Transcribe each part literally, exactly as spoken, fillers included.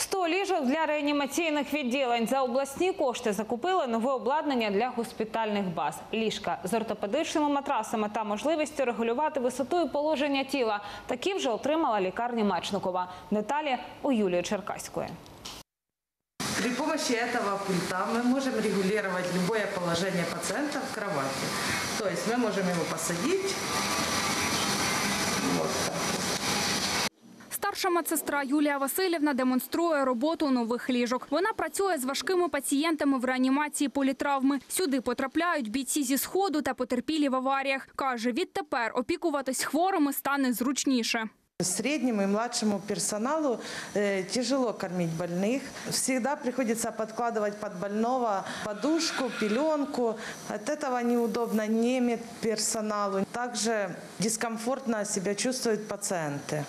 сто ліжок для реанімаційних відділень. За обласні кошти закупили нове обладнання для госпітальних баз. Ліжка з ортопедичними матрасами та можливістю регулювати висоту і положення тіла. Такі вже отримала лікарня Мечникова. Деталі у Юлії Черкаської. При помощи этого пульта мы можем регулировать любое положение пациента в кровати. То есть мы можем его посадить. Вот так. Старша медсестра Юлія Васильєвна демонструє роботу нових ліжок. Вона працює з важкими пацієнтами в реанімації політравми. Сюди потрапляють бійці зі Сходу та потерпілі в аваріях. Каже, відтепер опікуватись хворими стане зручніше. Среднему и младшему персоналу э, тяжело кормить больных. Всегда приходится подкладывать под больного подушку, пеленку. От этого неудобно не медперсоналу. Также дискомфортно себя чувствуют пациенты.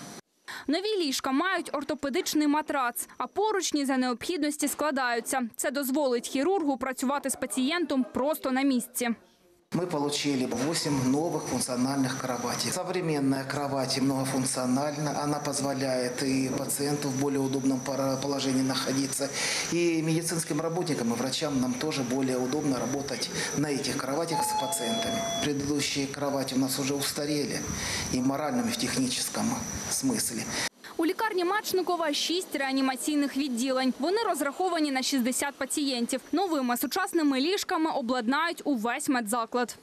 Нові ліжка мають ортопедичний матрац, а поручні за необхідності складаються. Це дозволить хірургу працювати з пацієнтом просто на місці. Мы получили восемь новых функциональных кроватей. Современная кровать многофункциональна, она позволяет и пациенту в более удобном положении находиться, и медицинским работникам и врачам нам тоже более удобно работать на этих кроватях с пациентами. Предыдущие кровати у нас уже устарели и моральными, и в техническом смысле. У лікарні Мечникова шість реанімаційних відділень. Вони розраховані на шістдесят пацієнтів. Новими сучасними ліжками обладнають увесь медзаклад.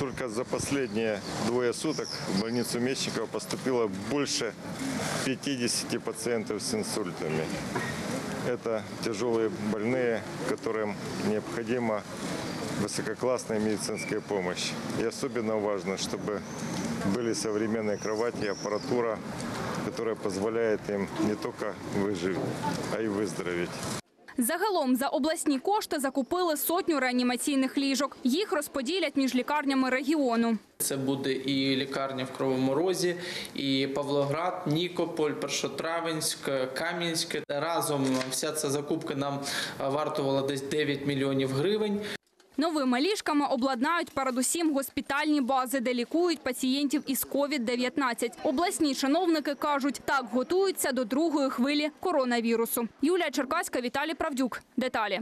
Тільки за останні двоє суток в лікарню Мечникова поступило більше п'ятдесяти пацієнтів з інсультами. Це тяжкі хворі, яким необхідна висококласна медична допомога. І особливо важливо, щоб були сучасні кровати, апаратура, которая позволяет им не только выжить, а и выздороветь. Загалом за обласні кошти закупили сотню реанімаційних ліжок. Їх розподілять між лікарнями регіону. Це буде і лікарня в Кривому Розі, і Павлоград, Нікополь, Першотравенськ, Кам'янське. Разом вся ця закупка нам вартувала десь дев'ять мільйонів гривень. Новими ліжками обладнають передусім госпітальні бази, де лікують пацієнтів із ковід дев'ятнадцять. Обласні чиновники кажуть, так готуються до другої хвилі коронавірусу. Юлія Черкаська, Віталій Правдюк. Деталі.